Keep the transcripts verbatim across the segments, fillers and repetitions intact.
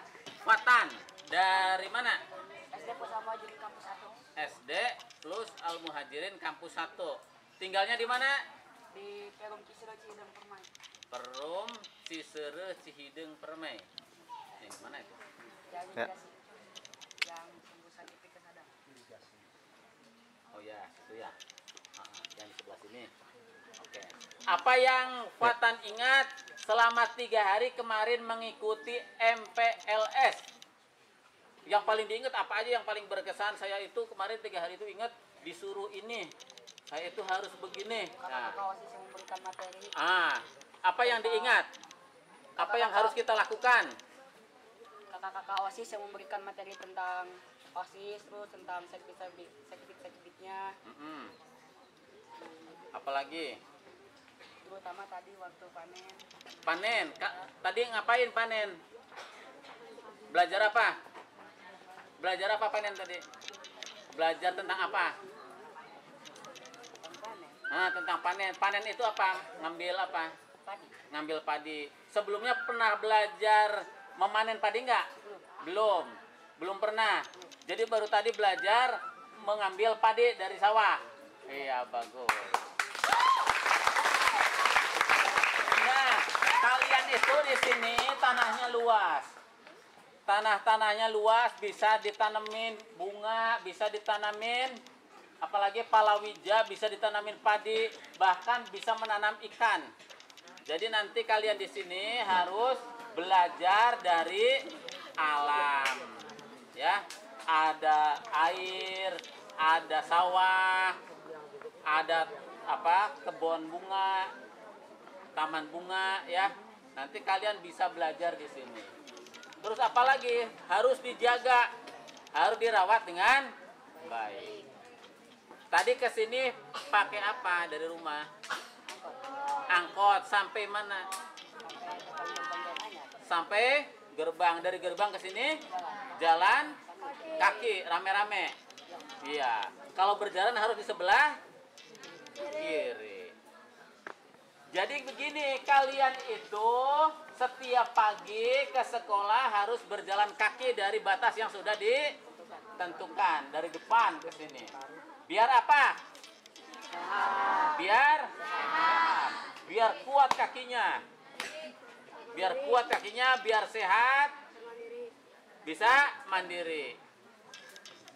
Fatan. Dari mana? S D Plus Al Muhajirin Kampus satu. S D Plus Al Muhajirin Kampus satu. Tinggalnya di mana? Di Perum Cisere Cihideng Permai. Perum Cisere Cihideng Permai. Yang mana itu? Ya. Yang tembusan titik kesadang. Oh ya, itu ya. Yang di sebelah sini. Oke. Okay. Apa yang Fatan ingat selama tiga hari kemarin mengikuti M P L S? Yang paling diingat apa aja yang paling berkesan? Saya itu kemarin tiga hari itu ingat disuruh ini. Saya itu harus begini. Nah. Osis yang memberikan materi. Ah. Apa yang diingat? Apa yang harus kita lakukan? Kakak-kakak Osis yang memberikan materi tentang Osis, terus tentang sertifik-sertifiknya. Mm-hmm. Apalagi? Terutama tadi waktu panen. Panen? Kak, tadi ngapain panen? Belajar apa? Belajar apa panen tadi? Belajar tentang apa? Nah, tentang panen. Panen itu apa? Ngambil apa? Padi. Ngambil padi. Sebelumnya pernah belajar memanen padi enggak? Belum. Belum pernah. Jadi baru tadi belajar mengambil padi dari sawah. Iya, bagus. Nah, kalian itu di sini tanahnya luas. Tanah-tanahnya luas, bisa ditanemin bunga, bisa ditanamin apalagi palawija, bisa ditanamin padi, bahkan bisa menanam ikan. Jadi nanti kalian di sini harus belajar dari alam. Ya, ada air, ada sawah, ada apa? Kebun bunga, taman bunga ya. Nanti kalian bisa belajar di sini. Terus apalagi? Harus dijaga, harus dirawat dengan baik. Tadi ke sini pakai apa dari rumah? Angkot sampai mana? Sampai gerbang, dari gerbang ke sini jalan kaki rame-rame. Iya. Kalau berjalan harus di sebelah kiri. Jadi begini, kalian itu setiap pagi ke sekolah harus berjalan kaki dari batas yang sudah ditentukan dari depan ke sini. Biar apa? Biar sehat. Biar kuat kakinya. Biar kuat kakinya, biar sehat. Bisa mandiri.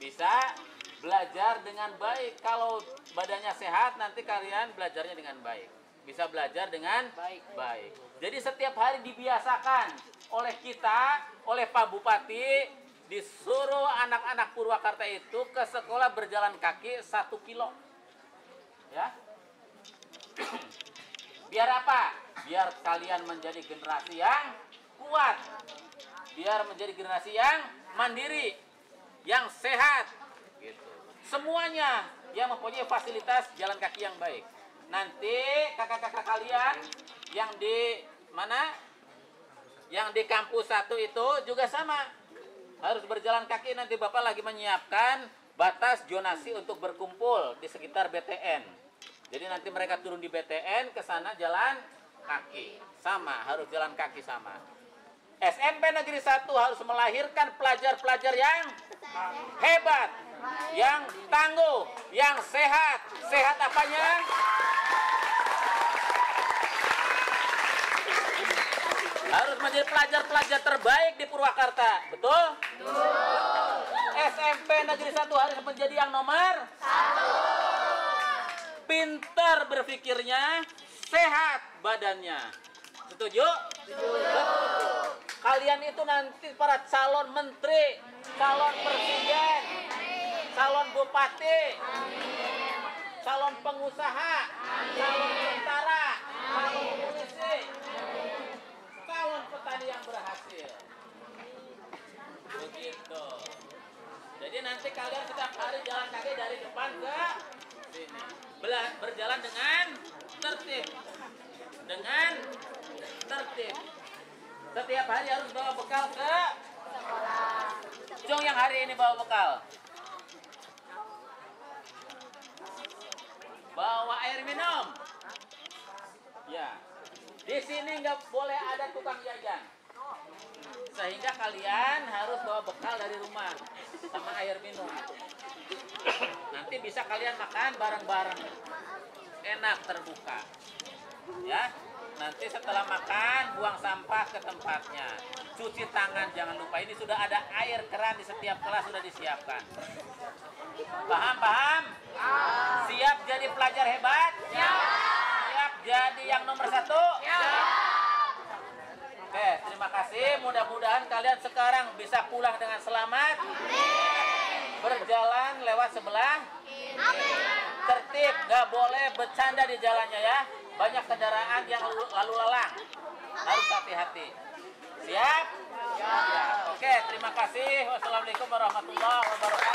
Bisa belajar dengan baik. Kalau badannya sehat, nanti kalian belajarnya dengan baik. Bisa belajar dengan baik. Jadi setiap hari dibiasakan oleh kita, oleh Pak Bupati, disuruh anak-anak Purwakarta itu ke sekolah berjalan kaki satu kilo, ya. Biar apa? Biar kalian menjadi generasi yang kuat, biar menjadi generasi yang mandiri, yang sehat, gitu. Semuanya yang mempunyai fasilitas jalan kaki yang baik. Nanti kakak-kakak kalian yang di mana? Yang di kampus satu itu juga sama. Harus berjalan kaki. Nanti Bapak lagi menyiapkan batas zonasi untuk berkumpul di sekitar B T N. Jadi nanti mereka turun di B T N, ke sana jalan kaki. Sama, harus jalan kaki sama. S M P Negeri satu harus melahirkan pelajar-pelajar yang hebat, yang tangguh, yang sehat. Sehat apanya? Harus menjadi pelajar-pelajar terbaik di Purwakarta, betul? Betul. S M P Negeri satu harus menjadi yang nomor satu. Pintar berpikirnya, sehat badannya. Setuju? Setuju. Kalian itu nanti para calon menteri, calon presiden, calon bupati, calon pengusaha, calon tentara, calon polisi, calon petani yang berhasil. Begitu. Jadi nanti kalian setiap hari jalan kaki dari depan ke sini. Berjalan dengan tertib. Dengan tertib. Setiap hari harus bawa bekal ke sekolah. Jong yang hari ini bawa bekal. Bawa air minum. Ya. Di sini nggak boleh ada tukang jajan, sehingga kalian harus bawa bekal dari rumah sama air minum. Nanti bisa kalian makan bareng-bareng, enak, terbuka, ya. Nanti setelah makan buang sampah ke tempatnya, cuci tangan jangan lupa. Ini sudah ada air keran di setiap kelas sudah disiapkan. Paham paham? Siap jadi pelajar hebat? Ya. Jadi yang nomor satu? Ya. Oke, terima kasih. Mudah-mudahan kalian sekarang bisa pulang dengan selamat. Amin. Berjalan lewat sebelah. Amin. Tertib, nggak boleh bercanda di jalannya ya. Banyak kendaraan yang lalu lalang. Harus hati-hati. Siap? Ya. Siap. Oke, terima kasih. Wassalamualaikum warahmatullahi wabarakatuh.